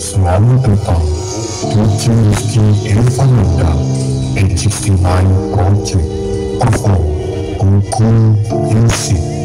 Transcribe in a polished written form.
Selalu tentang Tujuh Rizky Irfan Muda H69 Project Perform Kumpul Insid